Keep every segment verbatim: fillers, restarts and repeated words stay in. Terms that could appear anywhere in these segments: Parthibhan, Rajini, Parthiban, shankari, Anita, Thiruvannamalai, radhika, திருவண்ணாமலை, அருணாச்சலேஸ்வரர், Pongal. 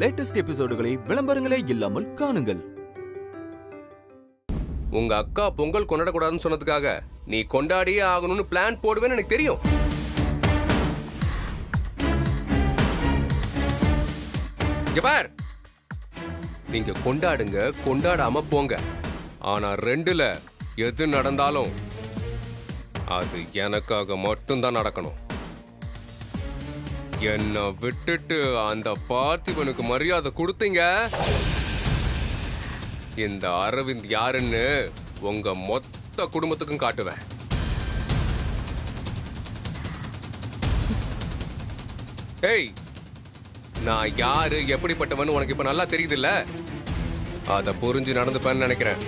latest episodeகளை விளம்பரங்களே இல்லாமல் காணுங்கள். உங்க அக்கா பொங்கல் கொண்டாட கூடாதுன்னு சொன்னதுக்காக நீ கொண்டாடியே ஆகணும்னு பிளான் போடுவேன்னு எனக்கு தெரியும். பார், நீங்க கொண்டாடுங்க, கொண்டாடாம போங்க. ஆனா ரெண்டுல எது நடந்தாலும் அது எனக்காக மட்டும்தான் நடக்கணும். என்னை விட்டுட்டு அந்த பார்த்திபனுக்கு மரியாதை கொடுத்தீங்க. இந்த அரவிந்த் யாருன்னு உங்க மொத்த குடும்பத்துக்கும் காட்டுவேன். ஏய், நான் யாரு எப்படிப்பட்டவன்னு உனக்கு இப்ப நல்லா தெரியுது இல்ல? அத புரிஞ்சு நடந்துப்பேன்னு நினைக்கிறேன்.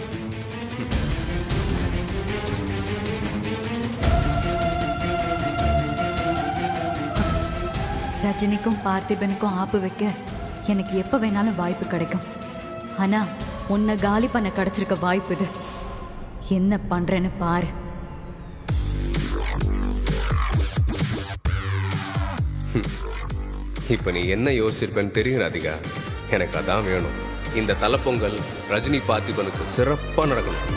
ரஜினிக்கும் பார்த்திபனுக்கும் ஆப்பு வைக்க எனக்கு எப்ப வேணாலும் வாய்ப்பு கிடைக்கும். ஆனா உன்னை காலி பண்ண கிடைச்சிருக்க வாய்ப்பு இது. என்ன பண்றேன்னு பாரு. இப்ப நீ என்ன யோசிச்சிருப்பேன்னு தெரியும் ராதிகா. எனக்கு அதான் வேணும். இந்த தலைப்பொங்கல் ரஜினி பார்த்திபனுக்கு சிறப்பா நடக்கணும்.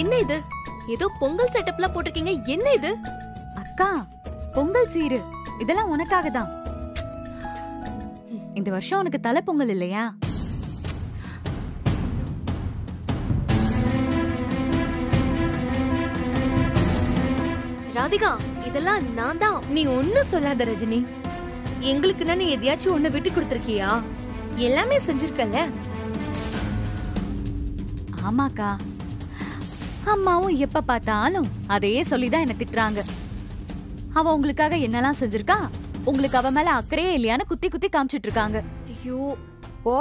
என்ன இது? ஏதோ பொங்கல் செட்டப்ல போட்டிருக்கீங்க. என்ன இது? அக்கா, பொங்கல் சீரு. இதெல்லாம் உனக்காக தான். இந்த வருஷம் உனக்கு தலை பொங்கல் இல்லையா? ராதிகா, இதெல்லாம் நான் தான். நீ ஒன்னும் சொல்லாத ரஜினி. எங்களுக்கு நான் எதையாச்சும் ஒண்ணு விட்டு கொடுத்துருக்கியா? எல்லாமே செஞ்சிருக்கல. ஆமாக்கா, அம்மாவும் எப்ப பார்த்தாலும் அதையே சொல்லிதான் என்ன திட்டுறாங்க. அவ உங்களுக்காக என்னெல்லாம் செஞ்சிருக்கா, உங்களுக்கு அவ மேல அக்கறையே இல்லையான்னு குத்தி குத்தி காமிச்சிட்டு இருக்காங்க. ஐயோ, ஓ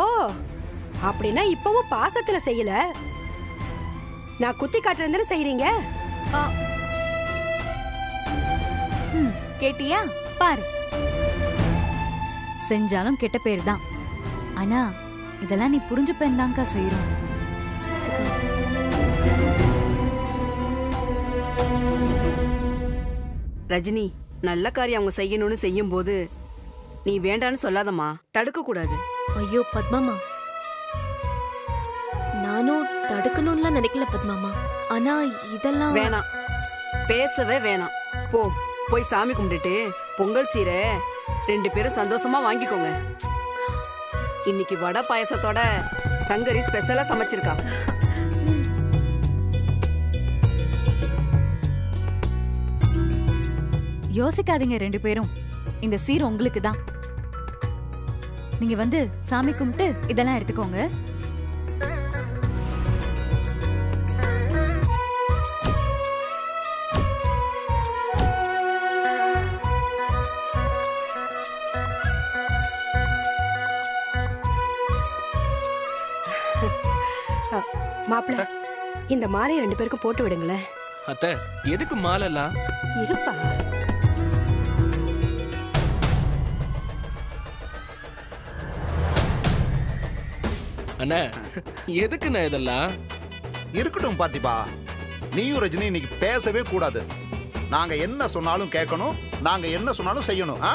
அப்படின்னா இப்பவும் பாசத்துல செய்யல, நான் குத்தி காட்டுறதுன்னு செய்றீங்க. கேட்டியா பாரு, செஞ்சாலும் கெட்ட பேர் தான். ஆனா இதெல்லாம் நீ புரிஞ்சுப்பேன் தான்க்கா செய்யறோம். ரஜினி, நல்ல காரியம் அவங்க செய்யணும்னு செய்யும் போது நீ வேண்டான்னு சொல்லாதம்மா, தடுக்க கூடாது. ஐயோ பத்மாமா, நானும் தடுக்கணும்லாம் நினைக்கல பத்மாமா. ஆனா இதெல்லாம் வேணாம், பேசவே வேணாம். போ போய் சாமி கும்பிட்டுட்டு பொங்கல் சீரை ரெண்டு பேரும் சந்தோஷமா வாங்கிக்கோங்க. இன்னைக்கு வடை பாயசத்தோட சங்கரி ஸ்பெஷலா சமைச்சிருக்கா. யோசிக்காதீங்க ரெண்டு பேரும், இந்த சீர் உங்களுக்கு தான். நீங்க வந்து சாமி கும்பிட்டு இதெல்லாம் எடுத்துக்கோங்க. மாப்பிள்ள, இந்த மாலை ரெண்டு பேருக்கு போட்டு விடுங்களேன். அத்தை, எதுக்கு மாலைலாம்? இருப்பா, அண்ணா எதுக்குண்ணா இதெல்லாம்? இருக்கட்டும் பார்த்திபா, நீயும் ரஜினி இன்னைக்கு பேசவே கூடாது. நாங்க என்ன சொன்னாலும் கேட்கணும், நாங்க என்ன சொன்னாலும் செய்யணும். ஆ,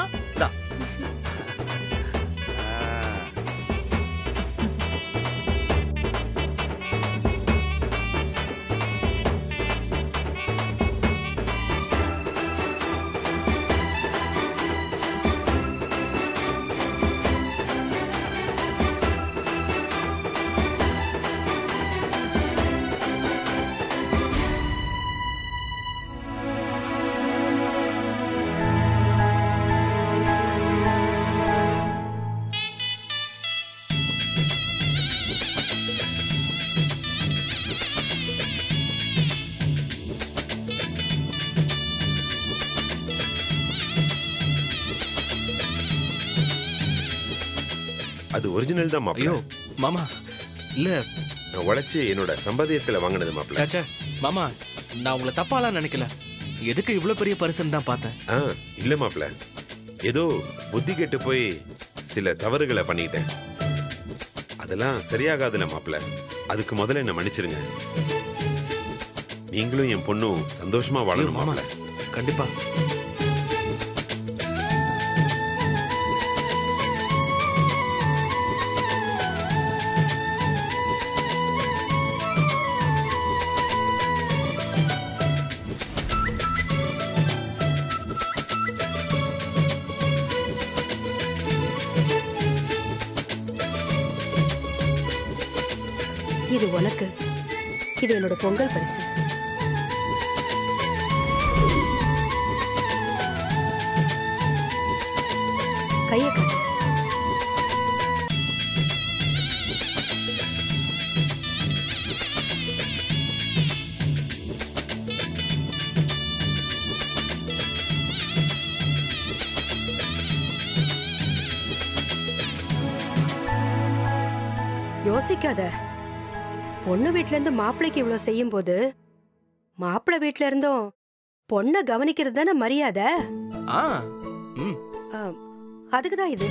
அது ஒரிஜினல் தான் மாப்ள. ஐயோ மாமா இல்ல நான் உடைச்சு என்னோட சம்பாதியத்துல வாங்குனது மாப்ள. சச்சா மாமா நான் உங்களை தப்பால நினைக்கல. எதுக்கு இவ்ளோ பெரிய பர்சன் தான் பார்த்தேன். இல்ல மாப்ள ஏதோ புத்தி கெட்டு போய் சில தவறுகளை பண்ணிட்டேன். அதெல்லாம் சரியாகாதுல மாப்ள. அதுக்கு முதல்ல என்ன மன்னிச்சிருங்க. நீங்களும் என் பொண்ணும் சந்தோஷமா வாழணும் மாப்ள. கண்டிப்பா. இது உனக்கு, இது என்னோட பொங்கல் பரிசு. கையை காட்டு. யோசிக்காத, பொண்ணு வீட்டுல இருந்து மாப்பிள்ளைக்கு இவ்வளவு செய்யும் போது மாப்பிள்ளை வீட்டுல இருந்தும் பொண்ணை கவனிக்கிறது தானே மரியாதை. அதுக்குதான் இது.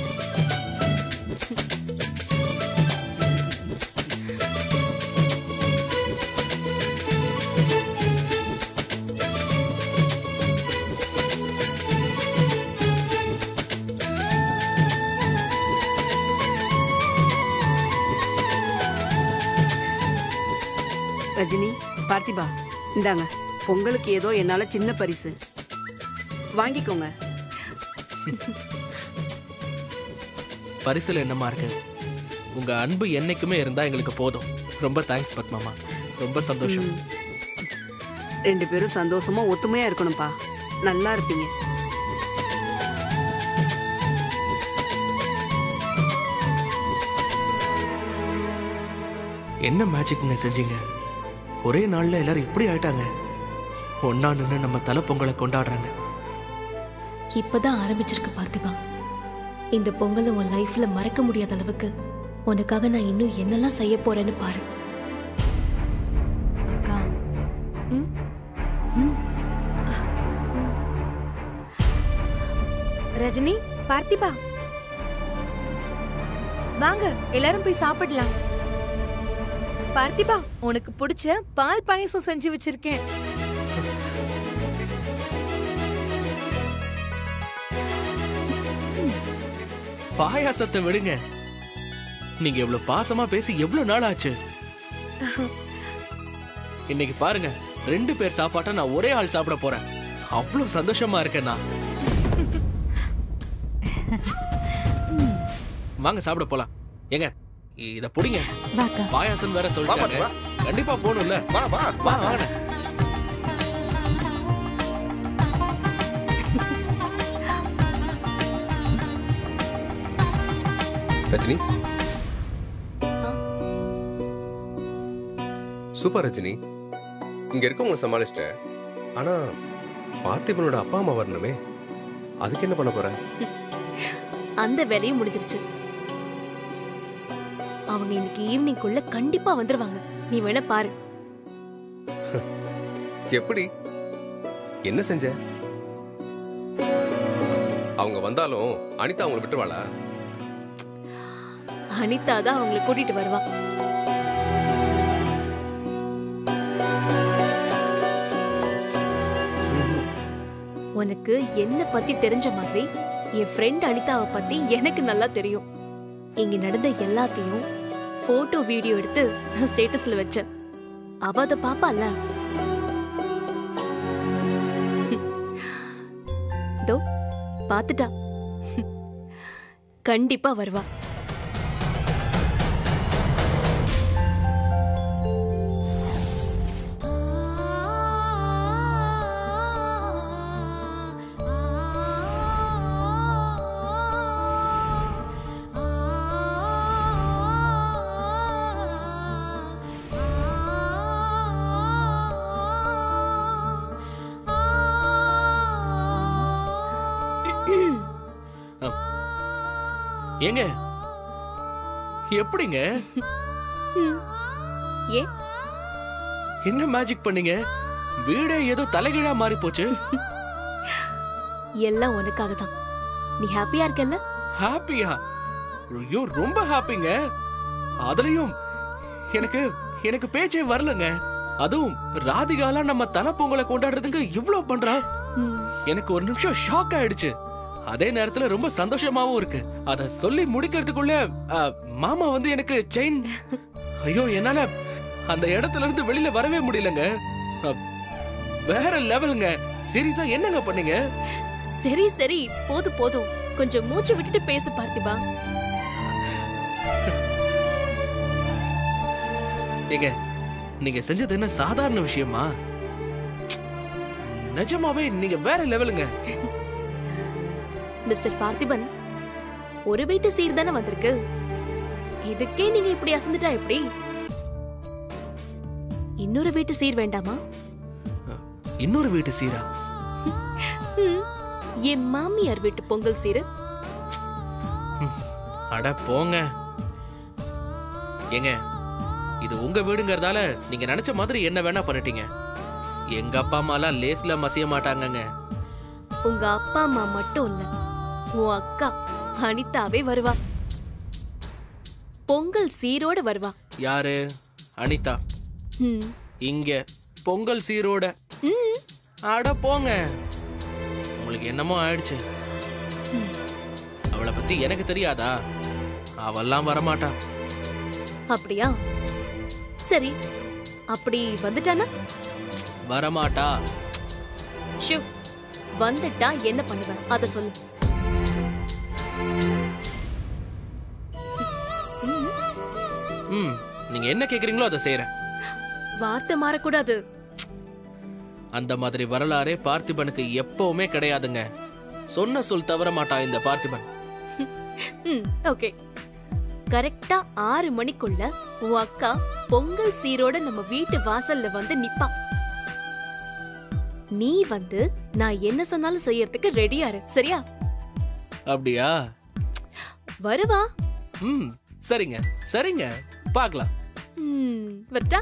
ரஜினி, பார்த்திபா, இந்தாங்க பொங்கலுக்கு ஏதோ என்னால சின்ன பரிசு வாங்கிக்கோங்க. பரிசுல என்னமா இருக்கு? உங்க அன்பு என்னைக்குமே இருந்தா எங்களுக்கு போதும். ரொம்ப தேங்க்ஸ் பத்மாமா, ரொம்ப சந்தோஷம். ரெண்டு பேரும் சந்தோஷமா ஒத்துமையா இருக்கணும்பா, நல்லா இருப்பீங்க. என்ன மேஜிக்ங்க செஞ்சீங்க? ஒரே நாள்ல எல்லாரும் இப்படி ஆயிட்டாங்க. ஒன்னா நின்று நம்ம தலை பொங்கலை கொண்டாடுறாங்க. இப்பதான் ஆரம்பிச்சிருக்கு பார்த்திபா. இந்த பொங்கலை உன் லைஃப்ல மறக்க முடியாத அளவுக்கு உனக்காக நான் இன்னும் என்னெல்லாம் செய்ய போறேன்னு பாரு. அக்கா ரஜினி பார்த்திபா வாங்க எல்லாரும் போய் சாப்பிடலாம். பார்த்திபா உனக்கு பிடிச்ச பால் பாயசம் செஞ்சு வச்சிருக்கேன். பாயாசத்தை விடுங்க, நீங்க எவ்வளவு பாசமா பேசி எவ்வளவு நாள் ஆச்சு. இன்னைக்கு பாருங்க ரெண்டு பேர் சாப்பாட்டை நான் ஒரே ஆள் சாப்பிட போறேன். அவ்வளவு சந்தோஷமா இருக்கேன் நான். வாங்க சாப்பிட போலாம். ஏங்க இத புடிங்க, பாயாசம் வேற சொல்றாங்க. கண்டிப்பா போணும்ல. வா வா வா வாங்க. ரஜினி சூப்பர். ரஜினி இங்க இருக்கவங்க சமாளிச்சிட்ட. ஆனா பார்த்திபனோட அப்பா அம்மா வரணுமே, அதுக்கு என்ன பண்ண போற? அந்த வேலையும் முடிஞ்சிருச்சு. அவங்க இன்னைக்கு ஈவினிங் குள்ள கண்டிப்பா வந்துருவாங்க. நீ வேணா பாரு. எப்படி என்ன செஞ்ச? அவங்க வந்தாலும் அனிதா அவங்களை விட்டுருவாளா? அனிதா தான் அவங்களை கூட்டிட்டு வருவா. உனக்கு என்ன பத்தி தெரிஞ்ச மாதிரி என் ஃப்ரெண்ட் அனிதாவை பத்தி எனக்கு நல்லா தெரியும். இங்க நடந்த எல்லாத்தையும் போட்டோ வீடியோ எடுத்து ஸ்டேட்டஸ்ல வச்ச. அவ அத பாப்பால தோ பாத்துட்டா, கண்டிப்பா வருவா. ஏங்க எப்படிங்க? ஏ என்ன மேஜிக் பண்ணீங்க? வீடே ஏதோ தலைகீழா மாறி போச்சு. எல்லாம் உனக்காக தான். நீ ஹாப்பியா இருக்கல்ல? ஹாப்பியா? ஐயோ ரொம்ப ஹாப்பிங்க. அதுலயும் எனக்கு எனக்கு பேச்சே வரலங்க. அதுவும் ராதிகாலா நம்ம தல பொங்கலை கொண்டாடுறதுக்கு இவ்ளோ பண்றா. எனக்கு ஒரு நிமிஷம் ஷாக் ஆயிடுச்சு. அதே நேரத்துல ரொம்ப சந்தோஷமாவும் இருக்கு. அத சொல்லி முடிக்கிறதுக்குள்ள மாமா வந்து எனக்கு செயின். ஐயோ என்னால அந்த இடத்துல இருந்து வெளியில வரவே முடியலங்க. வேற லெவலுங்க. சீரியஸா என்னங்க பண்ணீங்க? சரி சரி போதும் போதும், கொஞ்சம் மூச்சு விட்டுட்டு பேசு பார்த்திபா. ஏங்க நீங்க செஞ்சது என்ன சாதாரண விஷயமா? நிஜமாவே நீங்க வேற லெவலுங்க. மிஸ்டர் பார்த்திபன், ஒரு வீட்டு சீர் தானே வந்திருக்கு, இதுக்கே நீங்க இப்படி அசந்துட்டா எப்படி? இன்னொரு வீட்டு சீர் வேண்டாமா? இன்னொரு வீட்டு சீரா? என் மாமியார் வீட்டு பொங்கல் சீரு. அட போங்க. ஏங்க இது உங்க வீடுங்கறதால நீங்க நினைச்ச மாதிரி என்ன வேணா பண்ணிட்டீங்க. எங்க அப்பா அம்மாலாம் லேஸ்ல மசிய மாட்டாங்கங்க. உங்க அப்பா அம்மா மட்டும் இல்ல, உன் அக்கா அனிதாவே வருவா. பொங்கல் சீரோட வருவா. யாரு? அனிதா. இங்க பொங்கல் சீரோட. அட போங்க, உங்களுக்கு என்னமோ ஆயிடுச்சு. அவளை பத்தி எனக்கு தெரியாதா? அவெல்லாம் வரமாட்டா. அப்படியா? சரி, அப்படி வந்துட்டானா? வரமாட்டா. ஷூ, வந்துட்டா என்ன பண்ணுவ அத சொல்லு. ம், நீங்க என்ன கேக்குறீங்களோ அத செய்றேன். வார்த்தை மாறக்கூடாது. அந்த மாதிரி வரலாறே பார்த்திபனுக்கு எப்பவுமே கிடையாதுங்க. சொன்ன சொல் தவற மாட்டான் இந்த பார்த்திபன். ம், ஓகே. கரெக்டா ஆறு மணிக்குள்ள உன் அக்கா பொங்கல் சீரோட நம்ம வீட்டு வாசல்ல வந்து நிப்பா. நீ வந்து நான் என்ன சொன்னாலும் செய்யறதுக்கு ரெடியா இரு, சரியா? அப்படியா? வருவா. ம், சரிங்க சரிங்க, பார்க்கலாம். ம், வரட்டா.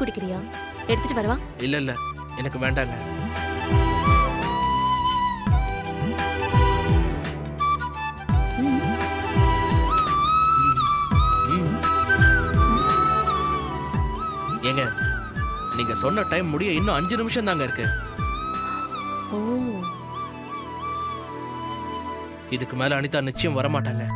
குடிக்கிறியா? எடுத்துட்டு வரவா? இல்ல இல்ல எனக்கு வேண்டாங்க. ஏங்க நீங்க சொன்ன டைம் முடிய இன்னும் அஞ்சு நிமிஷம் தாங்க இருக்கு. இதுக்கு மேல அனிதா நிச்சயம் வரமாட்டாங்க.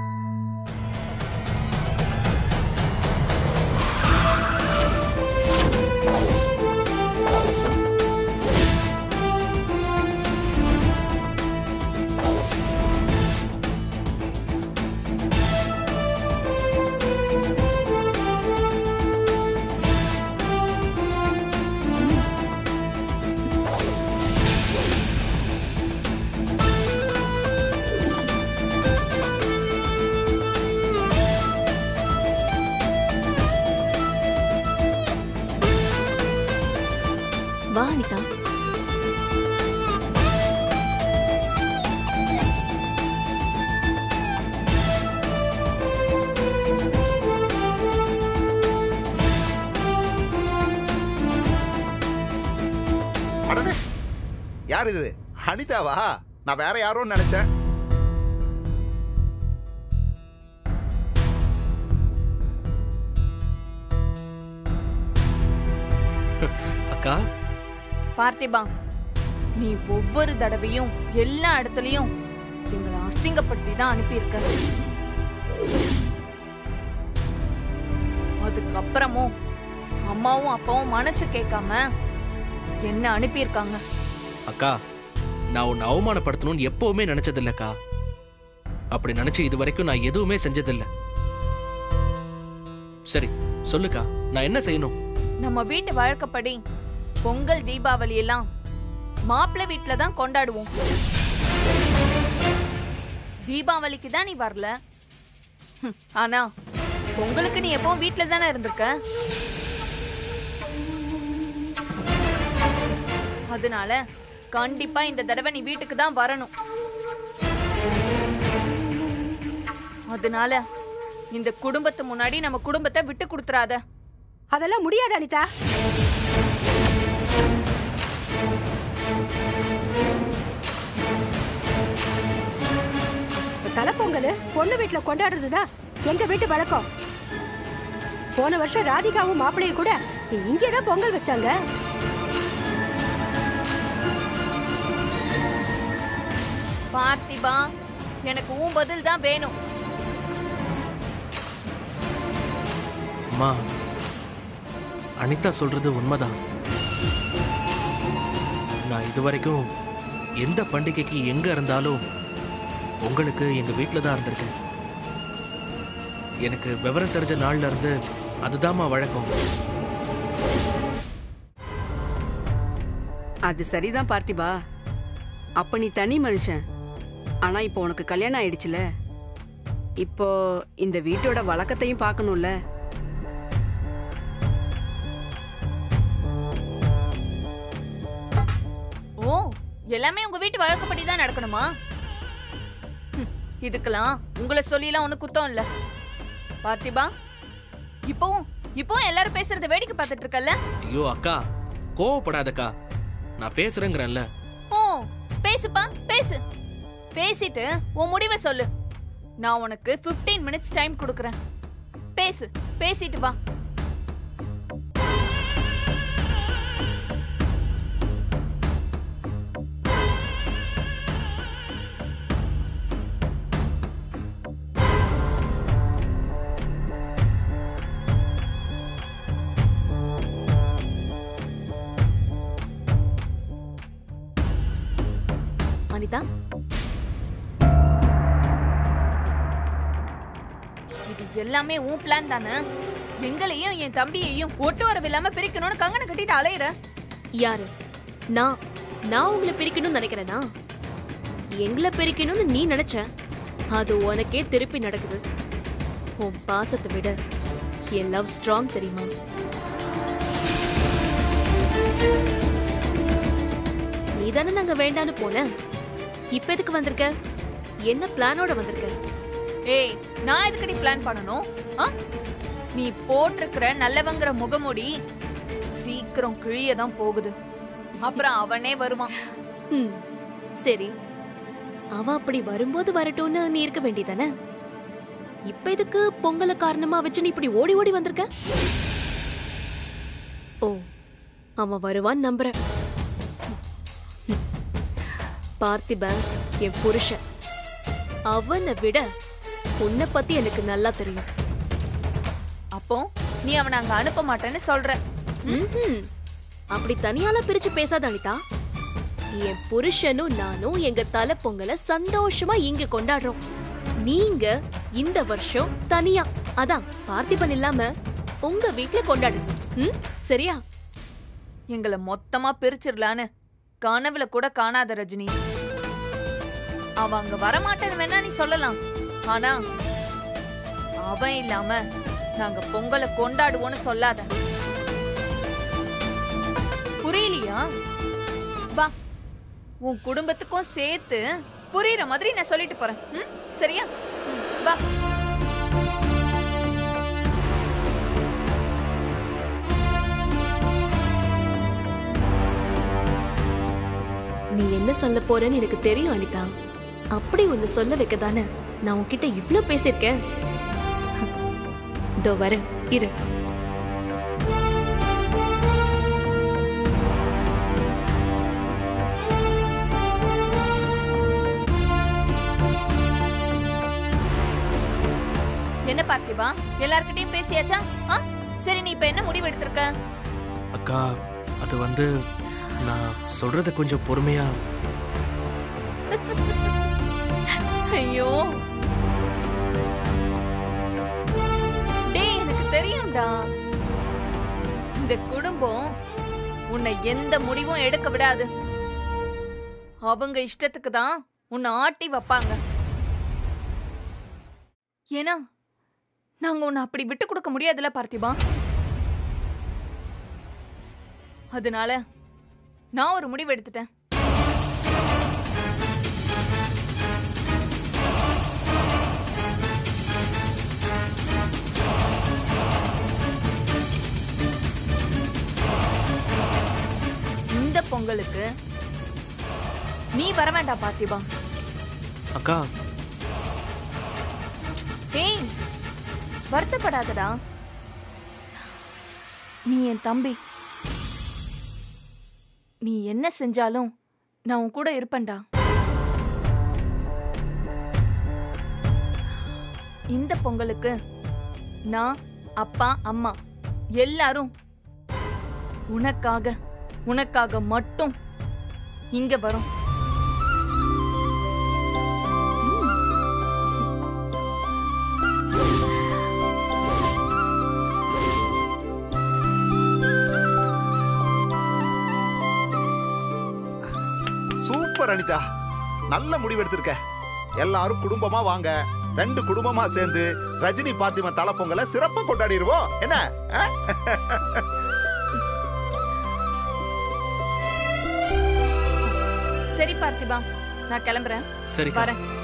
யார் இது? அனிதாவா? நான் வேற யாரோ நினைச்சேன். அக்கா பார்த்திபா, நீ ஒவ்வொரு தடவையும் எல்லா இடத்துலயும் எங்களை அசிங்கப்படுத்தி தான் அனுப்பியிருக்க. அதுக்கப்புறமும் அம்மாவும் அப்பாவும் மனசு கேட்காம என்ன அனுப்பியிருக்காங்க. அக்கா நான் உன்னை அவமானப்படுத்தணும்னு எப்பவுமே நினைச்சதில்லக்கா. அப்படி நினைச்சு இது வரைக்கும் நான் எதுவுமே செஞ்சதில்லை. சரி சொல்லுக்கா, நான் என்ன செய்யணும்? நம்ம வீட்டு வழக்கப்படி பொங்கல் தீபாவளி எல்லாம் மாப்பிள்ளை வீட்டுல தான் கொண்டாடுவோம். தீபாவளிக்கு தான் நீ வரல, ஆனா பொங்கலுக்கு நீ எப்பவும் வீட்ல தான இருந்திருக்க. அதனால கண்டிப்பா இந்த தடவை நீ வீட்டுக்கு தான் வரணும். அதனால இந்த குடும்பத்து முன்னாடி நம்ம குடும்பத்தை விட்டு கொடுத்துறாத. அதெல்லாம் முடியாது அனிதா. தலைப்பொங்கல் பொண்ணு வீட்டுல கொண்டாடுறதுதான் எங்க வீட்டு வழக்கம். போன வருஷம் ராதிகாவும் மாப்பிள்ளையும் கூட இங்கேதான் பொங்கல் வச்சாங்க. பார்த்திபா, எனக்கு உன் பதில் தான் வேணும். அம்மா, அனிதா சொல்றது உண்மைதான். நான் இதுவரைக்கும் எந்த பண்டிகைக்கு எங்க இருந்தாலும் உங்களுக்கு எங்க வீட்டில் தான் இருந்திருக்கேன். எனக்கு விவரம் தெரிஞ்ச நாள்ல இருந்து அதுதான்மா வழக்கம். அது சரிதான் பார்த்திபா, அப்ப நீ தனி மனுஷன். ஆனா இப்போ உனக்கு கல்யாணம் ஆயிடுச்சுல, இப்போ இந்த வீட்டோட வழக்கத்தையும் பார்க்கணும்ல. ஓ, எல்லாமே உங்க வீட்டு வழக்கப்படிதான் நடக்கணுமா? இதுக்கெல்லாம் உங்களை சொல்லிலாம் ஒண்ணு குத்தம் இல்ல பார்த்திபா. இப்பவும் இப்பவும் எல்லாரும் பேசுறத வேடிக்கை பார்த்துட்டு இருக்கல்ல. ஐயோ அக்கா, கோவப்படாதக்கா, நான் பேசுறேங்கிறேன்ல. ஓ, பேசுப்பா, பேசு. பேசிட்டு உன் முடிவை சொல்லு. நான் உனக்கு பதினைந்து மினிட்ஸ் டைம் கொடுக்குறேன். பேசு, பேசிட்டு வா. இது எல்லாமே உன் பிளான் தானே? எங்களையும் என் தம்பியையும் ஒட்டு வரவு இல்லாம பிரிக்கணும்னு கங்கண கட்டிட்டு அலையிற. யாரு நான்? நான் உங்களை பிரிக்கணும்னு நினைக்கிறேனா? எங்களை பிரிக்கணும்னு நீ நினைச்ச அது உனக்கே திருப்பி நடக்குது. உன் பாசத்தை விட என் லவ் ஸ்ட்ராங் தெரியுமா? நீ தானே நாங்க வேண்டான்னு போன. இப்ப எதுக்கு வந்திருக்க? என்ன பிளானோட வந்திருக்க? ஏய், நான் எதுக்கடி பிளான் பண்ணணும்? நீ போட்டிருக்கிற நல்லவங்கிற முகமூடி சீக்கிரம் கிழியதான் போகுது. அப்புறம் அவனே வருவான். சரி, அவன் அப்படி வரும்போது வரட்டும்னு நீ இருக்க வேண்டியதானே. இப்ப எதுக்கு பொங்கலை காரணமா வச்சு நீ இப்படி ஓடி ஓடி வந்திருக்க? ஓ, அவன் வருவான்னு நம்புற. பார்த்திபன் என் புருஷன். அவனை விட உன்னை பத்தி எனக்கு நல்லா தெரியும். அப்போ நீ அவனை அங்க அனுப்ப மாட்டேன்னு சொல்ற? அப்படி தனியால பிரிச்சு பேசாத அனிதா. என் புருஷனும் நானும் எங்க தலை பொங்கலை சந்தோஷமா இங்க கொண்டாடுறோம். நீங்க இந்த வருஷம் தனியா, அதான் பார்த்திபன் இல்லாம உங்க வீட்டுல கொண்டாடுங்க, சரியா? எங்களை மொத்தமா பிரிச்சிடலான்னு கனவுல கூட காணாத ரஜினி. அவ அங்க வரமாட்டேன்னு வேணா நீ சொல்லலாம், ஆனா அவன் இல்லாம நாங்க பொங்கலை கொண்டாடுவோன்னு சொல்லாத. புரியலையா? வா, உன் குடும்பத்துக்கும் சேர்த்து புரியுற மாதிரி நான் சொல்லிட்டு போறேன், சரியா? வா. நீ என்ன சொல்ல போறன்னு எனக்கு தெரியும் அனிதா. அப்படி ஒன்னு சொல்ல வைக்க தானே நான் உன்கிட்ட இவ்ளோ பேசியிருக்கேன். இதோ வர இரு. என்ன பார்த்திபா, எல்லார்கிட்டையும் பேசியாச்சா? சரி, நீ இப்ப என்ன முடிவு எடுத்திருக்க? அக்கா, அது வந்து நான் சொல்றத கொஞ்சம் பொறுமையா. ஐயோ, டேய், எனக்கு தெரியும்டா இந்த குடும்பம் உன்னை எந்த முடிவும் எடுக்க விடாது. அவங்க இஷ்டத்துக்கு தான் உன்னை ஆட்டி வைப்பாங்க. ஏன்னா நாங்க உன்னை அப்படி விட்டு கொடுக்க முடியாதுல பார்த்திபா. அதனால நான் ஒரு முடிவு எடுத்துட்டேன். இந்த பொங்கலுக்கு நீ வர வேண்டாம் பார்த்திபா. அக்கா ஏய் வருத்தப்படாதடா, நீ என் தம்பி. நீ என்ன செஞ்சாலும் நான் உன் கூட இருப்பேன்டா. இந்த பொங்கலுக்கு நான், அப்பா, அம்மா எல்லாரும் உனக்காக உனக்காக மட்டும் இங்க வரும். சூப்பர் அனிதா, நல்ல முடிவு எடுத்திருக்க. எல்லாரும் குடும்பமா வாங்க, ரெண்டு குடும்பமா சேர்ந்து ரஜினி பார்த்திபன் தல பொங்கலை சிறப்பா கொண்டாடிடுவோம். என்ன சரி பார்த்திபா, நான் கிளம்புறேன். சரி வரேன்.